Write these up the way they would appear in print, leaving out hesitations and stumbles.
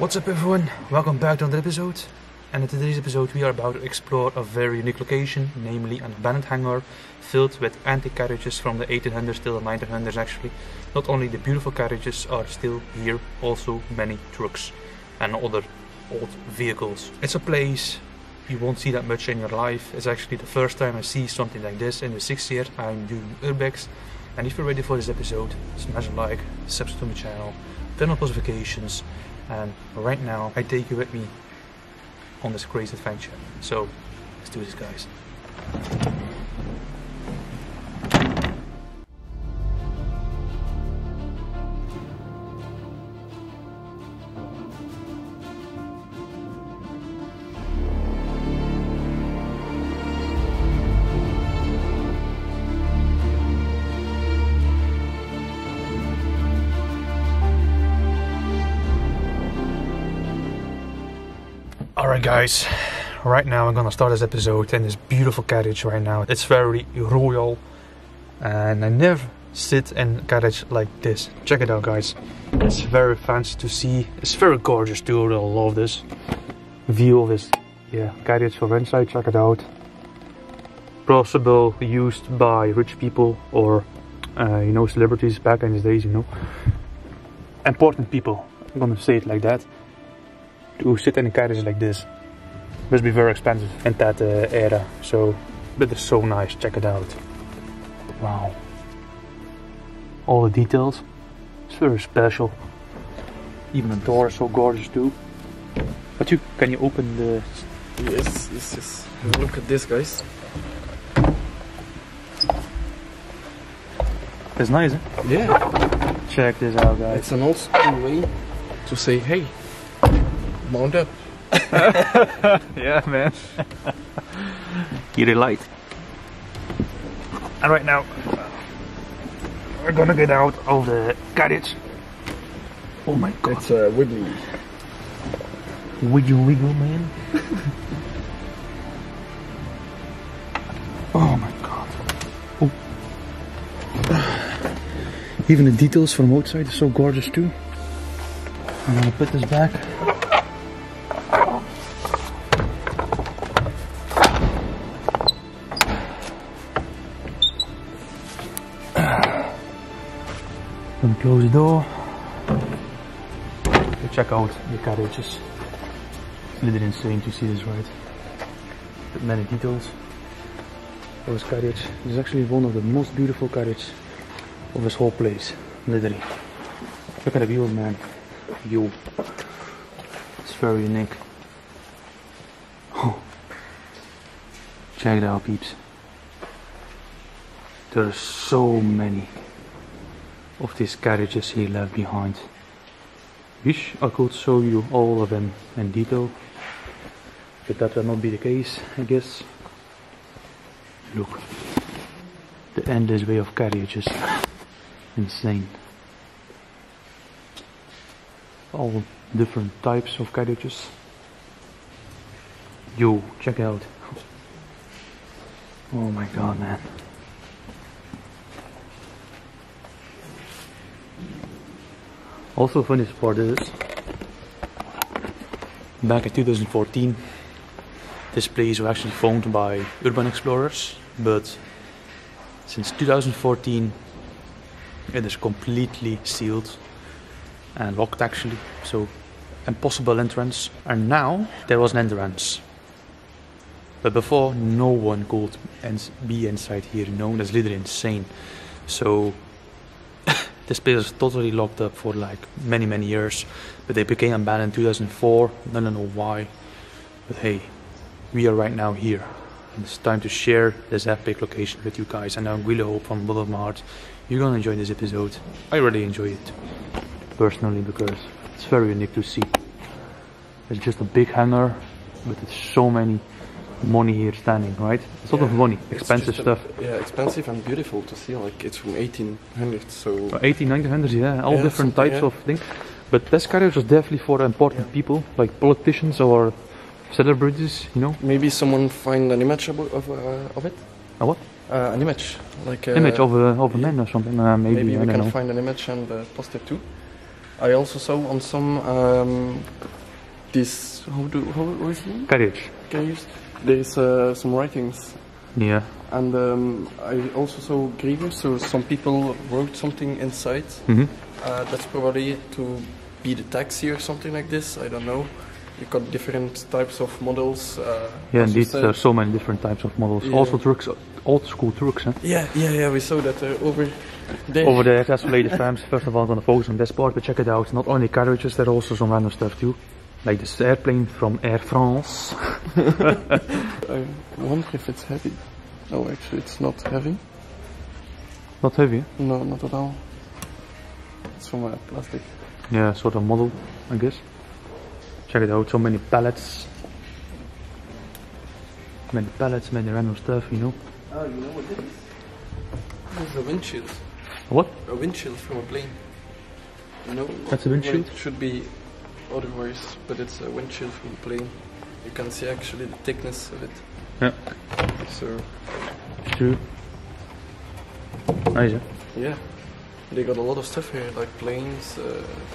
What's up everyone, welcome back to another episode, and in today's episode we are about to explore a very unique location, namely an abandoned hangar filled with antique carriages from the 1800s till the 1900s actually. Not only the beautiful carriages are still here, also many trucks and other old vehicles. It's a place you won't see that much in your life. It's actually the first time I see something like this in the 6th year I'm doing Urbex. And if you're ready for this episode, smash a like, subscribe to my channel, turn on post notifications. And right now, I take you with me on this crazy adventure. So, let's do this, guys. Alright guys, right now I'm gonna start this episode in this beautiful carriage right now. It's very royal and I never sit in a carriage like this. Check it out guys, it's very fancy to see, it's very gorgeous too. I love this view of this carriage from inside. Check it out, possible used by rich people or you know, celebrities back in these days, you know, important people, I'm gonna say it like that. To sit in a carriage like this must be very expensive in that era. So, but it's so nice. Check it out. Wow, all the details. It's very special. Even the door is so gorgeous too. But you can you open the? Yes. Look at this, guys. It's nice, eh? Yeah. Check this out, guys. It's an old school way to say hey. Mount up. Yeah, man. Get a light. And right now, we're gonna get out of the carriage. Oh my god. It's a wiggly. Wiggle, wiggle, man. Oh my god. Oh. Even the details from outside are so gorgeous too. I'm gonna put this back. Close the door. Check out the carriages. It's a little insane to see this, right? But many details. This carriage is actually one of the most beautiful carriages of this whole place, literally. Look at the view, man. View. It's very unique. Oh. Check it out, peeps. There are so many of these carriages he left behind. Wish I could show you all of them in detail, but that will not be the case, I guess. Look, the endless way of carriages, insane. All different types of carriages. Yo, check out. Oh my god, man. Also funny part is, back in 2014, this place was actually found by urban explorers, but since 2014 it is completely sealed and locked actually, so impossible entrance. And now there was an entrance, but before no one could be inside here, you know, that's literally insane. So this place was totally locked up for like many years, but they became abandoned in 2004. I don't know why, but hey, we are right now here, and it's time to share this epic location with you guys. And I really hope from the bottom of my heart you're gonna enjoy this episode. I really enjoyed it personally because it's very unique to see. It's just a big hangar, but it's so many money here standing, right? It's a lot of money, expensive stuff. Yeah, expensive and beautiful to see, like it's from 1800s, so... 1800s, yeah, all different types of things. But this carriage was definitely for important people, like politicians or celebrities, you know? Maybe someone find an image of it? A what? An image. Like image of a man or something, maybe, I don't know. Maybe we can find an image and post it too. I also saw on some this how is it? Carriage. There's some writings. Yeah. And I also saw grievous, so some people wrote something inside. Mm-hmm. That's probably to be the taxi or something like this. I don't know. You got different types of models. Yeah, indeed, there are so many different types of models. Yeah. Also trucks, old school trucks, huh? Yeah, we saw that over there. Over there, that's for later times. First of all, I'm gonna focus on this part, but check it out. Not only carriages, there are also some random stuff too. Like this airplane from Air France. I wonder if it's heavy. No, actually it's not heavy. Not heavy? No, not at all. It's from plastic. Yeah, sort of model, I guess. Check it out, so many pallets. Many pallets, many random stuff, you know. Oh, you know what this is? This is a windshield. What? A windshield from a plane. You know, that's a windshield? It should be otherwise, but it's a windshield from a plane. You can see actually the thickness of it. Yeah. So. True. Nice, huh? Yeah. They got a lot of stuff here, like planes,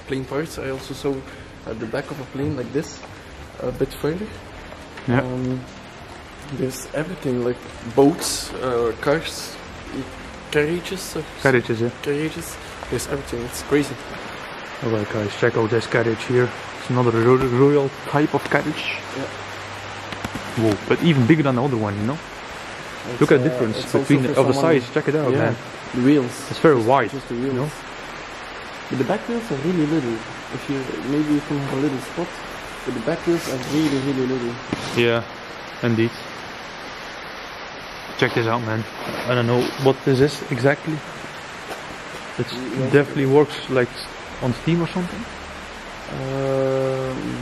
plane parts. I also saw the back of a plane like this, a bit further. Yeah. There's everything, like boats, cars, carriages. Carriages, yeah. Carriages. There's everything. It's crazy. Alright, guys, check out this carriage here. It's another royal type of carriage. Yeah. Whoa, but even bigger than the other one, you know? It's look at the difference between the other size, check it out, yeah, man. The wheels. It's very wide. Just the wheels. You know? But the back wheels are really little. If you maybe you can have a little spot, but the back wheels are really, really little. Yeah, indeed. Check this out, man. I don't know what this is exactly. It definitely works like on Steam or something.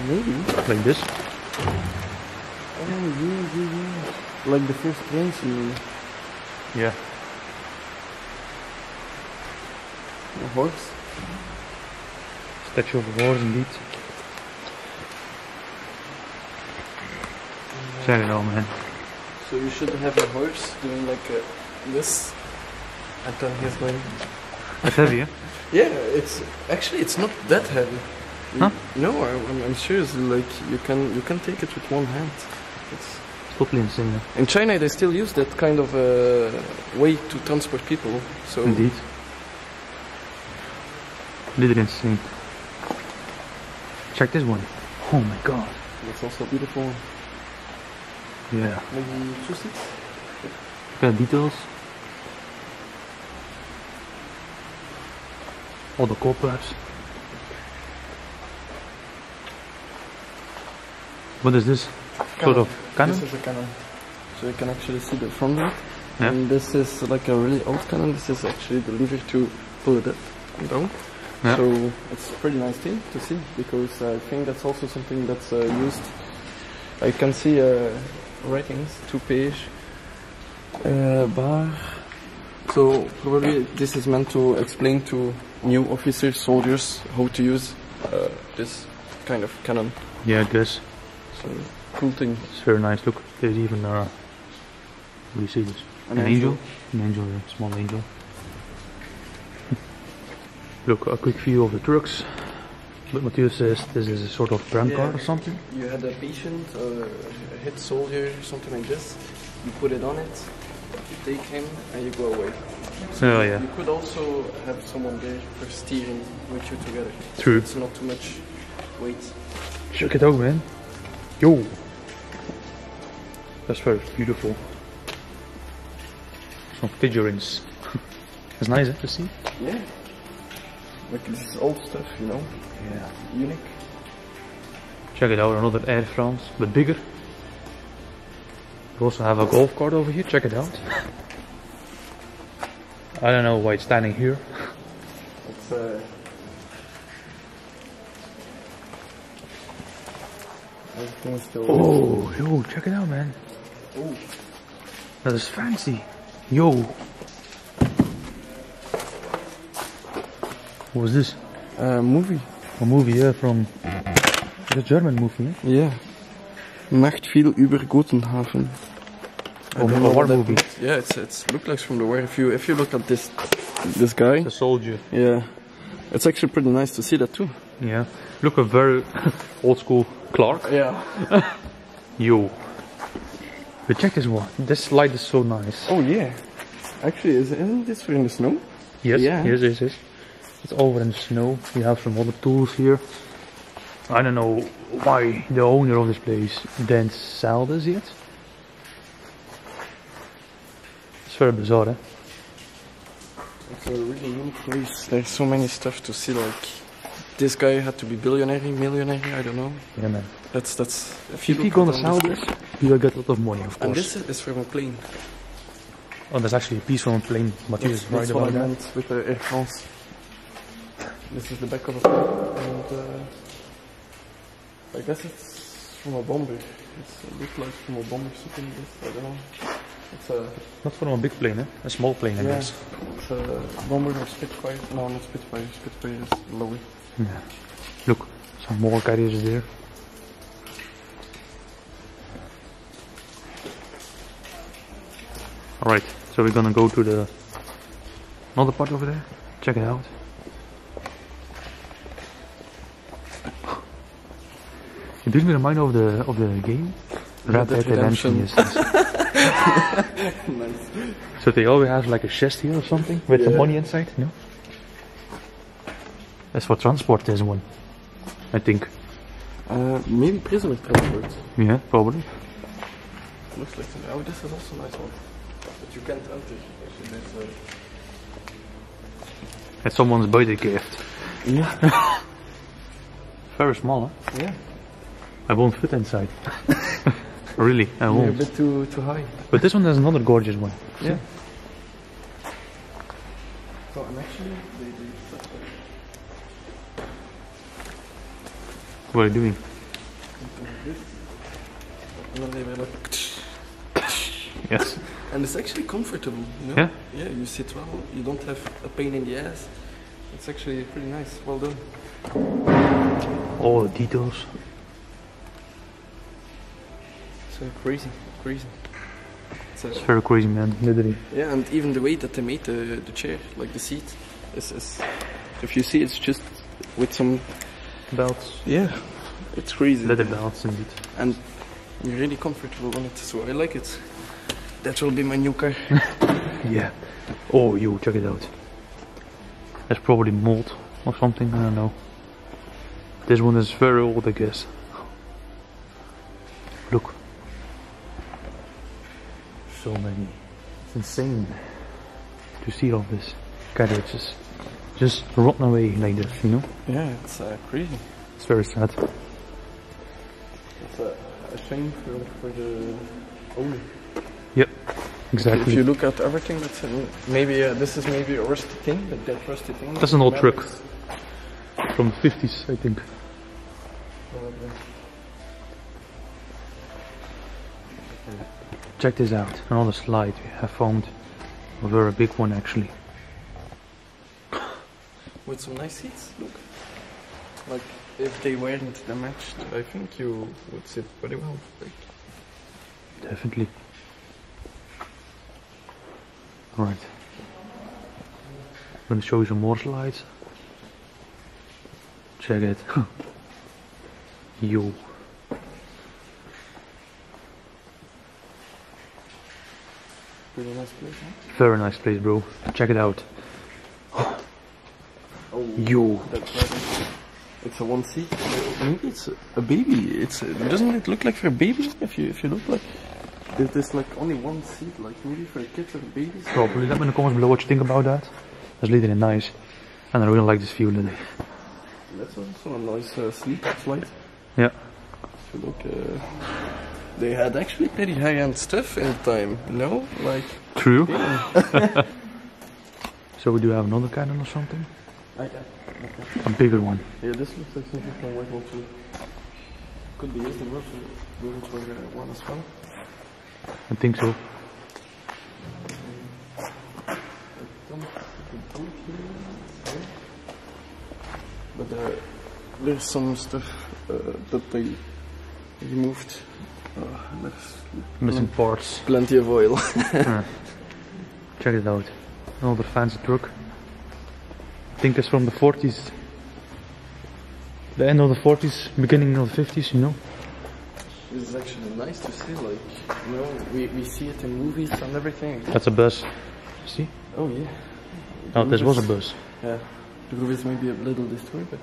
Maybe. Like this. Oh, yeah. Like the first place you... Yeah. A horse? Statue of a horse, indeed. Check it out, man. So you should have a horse doing like this. And then he's going... That's heavy, huh? Yeah, it's... Actually, it's not that heavy. Huh? No, I'm sure like you can take it with one hand. It's totally insane. Yeah. In China, they still use that kind of way to transport people. So indeed, literally insane. Check this one. Oh my god, that's also beautiful. Yeah. Maybe 2 seats. Look at the details. All the coppers. What is this? Cannon. Sort of cannon? This is a cannon. So you can actually see the front of it. Yeah. And this is like a really old cannon. This is actually the lever to pull it up and down. Yeah. So it's a pretty nice thing to see, because I think that's also something that's used. I can see writings, 2 pages, bar. So probably this is meant to explain to new officers, soldiers, how to use this kind of cannon. Yeah, I guess. Cool thing. It's very nice. Look, there's even what do you see this? An angel, yeah, small angel. Look, a quick view of the trucks. But Mathieu says this is a sort of tram car or something. You had a patient, a hit soldier, something like this. You put it on it, you take him, and you go away. So yeah. You could also have someone there for steering with you together. True. It's not too much weight. Check it out, man. Yo! That's very beautiful. Some figurines. That's nice, to see. Yeah. Like this is old stuff, you know? Yeah. Unique. Check it out, another Air France, but bigger. We also have a golf cart over here, check it out. I don't know why it's standing here. It's oh, yo, check it out, man. Ooh. That is fancy. Yo. What was this? A movie. A movie, yeah, from the German movie, eh? Yeah. Nacht viel über Gotenhafen. Oh, a war movie. Yeah, it's look like from the war. If you look at this guy. It's a soldier. Yeah. It's actually pretty nice to see that too. Yeah, look, a very old school Clark. Yeah. Yo. But check this one. This light is so nice. Oh yeah. Actually, isn't this in the snow? Yes, yeah. Yes. It's over in the snow. We have some other tools here. I don't know why the owner of this place didn't sell this yet. It's very bizarre, eh? It's a really new place. There's so many stuff to see, like... This guy had to be billionaire, millionaire, I don't know. Yeah, man. That's... If he gonna sell this, he will get a lot of money, of course. And this is from a plane. Oh, that's actually a piece from a plane. Matthias is right about that. That's with the Air France. This is the back of a plane. And, I guess it's from a bomber. It's a bit like from a bomber shooting this, I don't know. It's a... Not from a big plane, eh? A small plane, I guess. It's a bomber or Spitfire. No, not Spitfire. Spitfire is lower. Yeah. Look, some more carriers there. Alright, so we're gonna go to the another part over there. Check it out. It does me remind of the game. Red Dead Redemption. Yes. Nice. So they always have like a chest here or something with the money inside, no? That's for transport, this one, I think. Maybe prisoner transport. Yeah, probably. Looks like something. Oh, this is also a nice one. But you can't enter if you this way. It's someone's birthday gift. Yeah. Very small, huh? Yeah. I won't fit inside. Really, I won't. You're a bit too high. But this one is another gorgeous one. Yeah. So I'm actually... What are you doing? Yes. And it's actually comfortable, you know? Yeah? Yeah, you sit well, you don't have a pain in the ass. It's actually pretty nice, well done. All the details. So crazy. It's very crazy, man, literally. Yeah, and even the way that they made the chair, like the seat, is if you see, it's just with some... belts. Yeah, it's crazy. Leather belts indeed. And you're really comfortable on it, so I like it. That will be my new car. Yeah. Oh, you check it out. That's probably mold or something, I don't know. This one is very old, I guess. Look. So many. It's insane to see all this carriages. Just rotten away like this, you know? Yeah, it's crazy. It's very sad. It's a shame for the owner. Yep, exactly. If you look at everything, that's maybe this is maybe a rusty thing, but that rusty thing... That's an old truck. From the 50s, I think. Probably. Check this out, another slide we have found. A very big one, actually. With some nice seats, look. Like, if they weren't damaged, I think you would sit very well. Definitely. Alright. I'm gonna show you some more slides. Check it. Yo. Pretty nice place, huh? Very nice place, bro. Check it out. Oh, yo, that's right. It's a one seat. Maybe it's a baby. It's doesn't it look like for a baby? If you look like there's like only one seat, like maybe for kids and babies. Probably. Let me in the comments below what you think about that. That's literally nice, and I really like this view today. That's also a nice sleep slide. Yeah. If you look, they had actually pretty high-end stuff in time. No, like true. Yeah. So we do have another cannon or something. Okay. A bigger one. Yeah, this looks like something from World War Two. Could be used in World War One as well. I think so. But there's some stuff that they removed. Missing parts. Plenty of oil. Check it out. Another fancy truck. think it's from the 40s. The end of the 40s, beginning of the 50s, you know. It's actually nice to see, like, you know, we see it in movies and everything. That's a bus. See? Oh, yeah. Oh, this was a bus. Yeah. The roof is maybe a little destroyed, but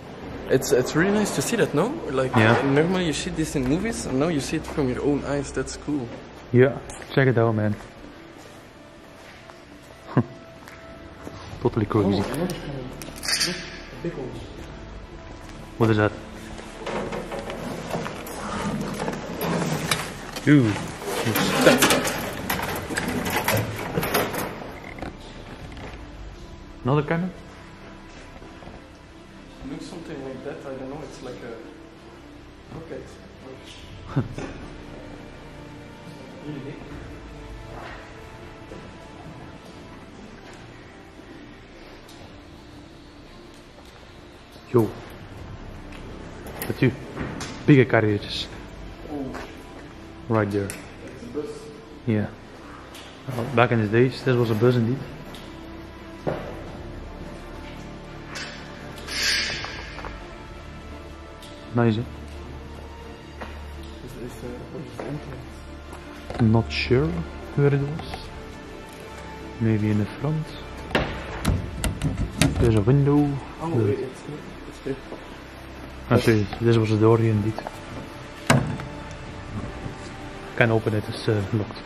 it's really nice to see that, no? Like, yeah. Normally you see this in movies, and now you see it from your own eyes. That's cool. Yeah, check it out, man. Totally crazy. Oh, big ones. What is that? Ooh, another cannon? It looks something like that, I don't know, it's like a rocket. Okay. Yo, that's you. Bigger carriages. Right there. Bus. Yeah. Back in the days, this was a bus indeed. Nice, eh? I'm not sure where it was. Maybe in the front. There's a window. Oh, wait, it's here. Actually, this was the door here indeed. I can open it, it's locked.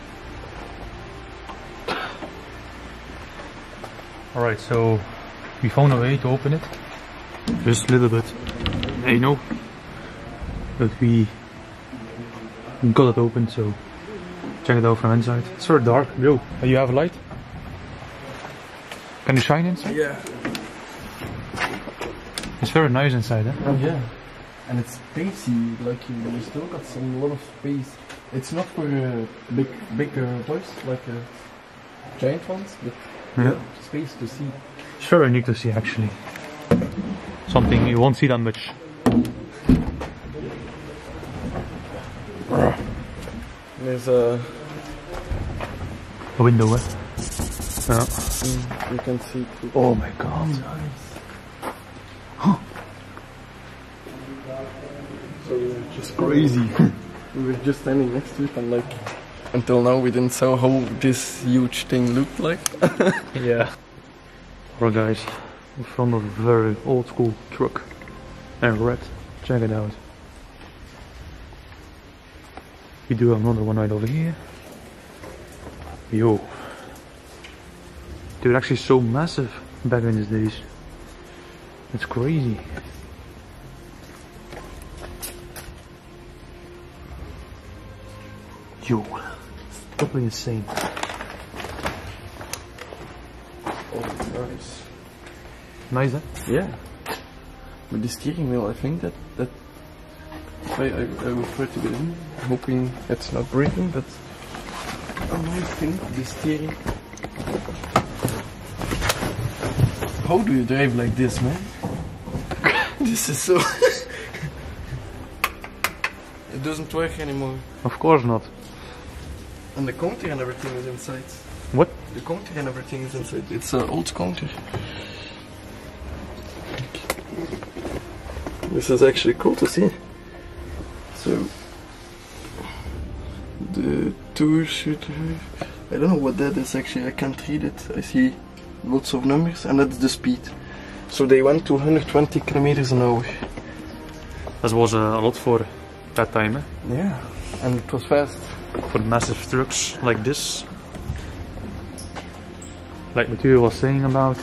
Alright, so we found a way to open it. Just a little bit, you know. But we got it open, so check it out from inside. It's very dark. Yo, you have a light? Can you shine inside? Yeah. It's very nice inside, eh? Yeah. And it's spacey, like you still got some lot of space. It's not for big toys, like giant ones, but yeah. Space to see. It's very unique to see, actually. Something you won't see that much. There's a window, eh? Yeah. You can see through. Oh my god. Nice. Huh. So you're just crazy. We were just standing next to it and like... Until now we didn't saw how this huge thing looked like. Yeah. Alright guys, in front of a very old school truck. And red. Check it out. We do have another one right over here. Yo. They were actually so massive back in these days. It's crazy. Yo, it's totally insane. Oh, nice. Nice, eh? Yeah. With the steering wheel, I think that I will try to get in, hoping it's not breaking, but a nice thing, the steering. How do you drive like this, man? This is so... It doesn't work anymore. Of course not. And the counter and everything is inside. What? The counter and everything is inside. It's an old counter. This is actually cool to see. So... The tour shooter... I don't know what that is actually, I can't read it. I see lots of numbers and that's the speed. So they went to 120 kilometers an hour. That was a lot for that time, eh? Yeah. And it was fast. For massive trucks like this. Like Mathieu was saying about,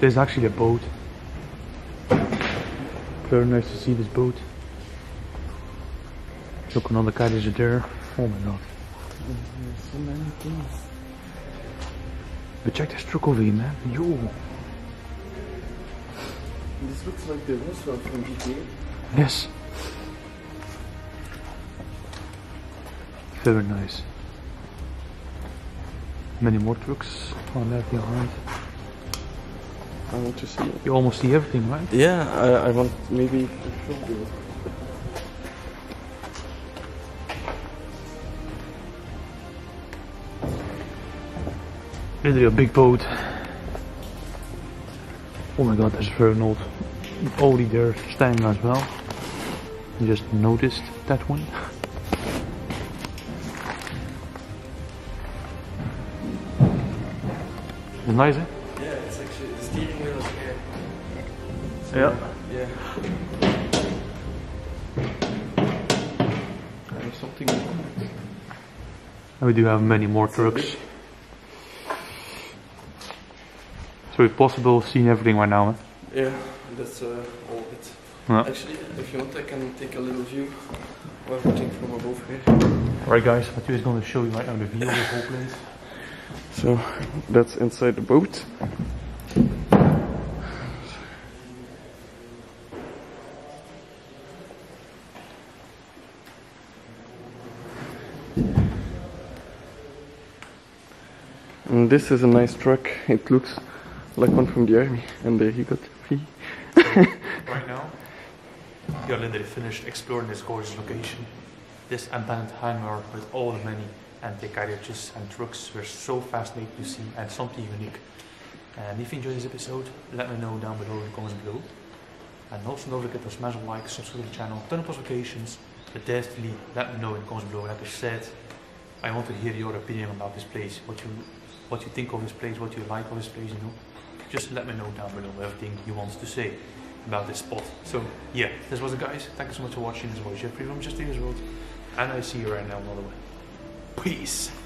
there's actually a boat. Very nice to see this boat. Look, another carriage there. Oh my god. There's so many things. But check this truck over here, man. Yo! This looks like the restaurant from GTA. Yes. Very nice. Many more trucks on that behind. I want to see. You almost see everything, right? Yeah, I want maybe to show you. Really a big boat. Oh my god, that's very old. Only there standing as well. You just noticed that one. It's nice, eh? Yeah, it's actually the steering wheel is here. So, yeah. There's something wrong. And we do have many more trucks. So it's possible seeing everything right now, eh? Yeah, that's all of it. Yeah. Actually, if you want, I can take a little view of everything from above here. Alright guys, Mathieu is going to show you right now the view of the whole place. So, that's inside the boat. And this is a nice truck. It looks like one from the army. And there you got free. Right now, you are literally finished exploring this gorgeous location. This abandoned hangar with all the many antique carriages and trucks were so fascinating to see and something unique. And if you enjoyed this episode, let me know down below in the comments below. And also don't forget to smash a like, subscribe to the channel, turn on notifications. But definitely let me know in the comments below. Like I said, I want to hear your opinion about this place, what you think of this place, what you like of this place, you know. Just let me know down below everything you want to say about this spot. So yeah, this was it guys. Thank you so much for watching. This was Jeffrey from JefStetics World, and I see you right now on the way. Peace.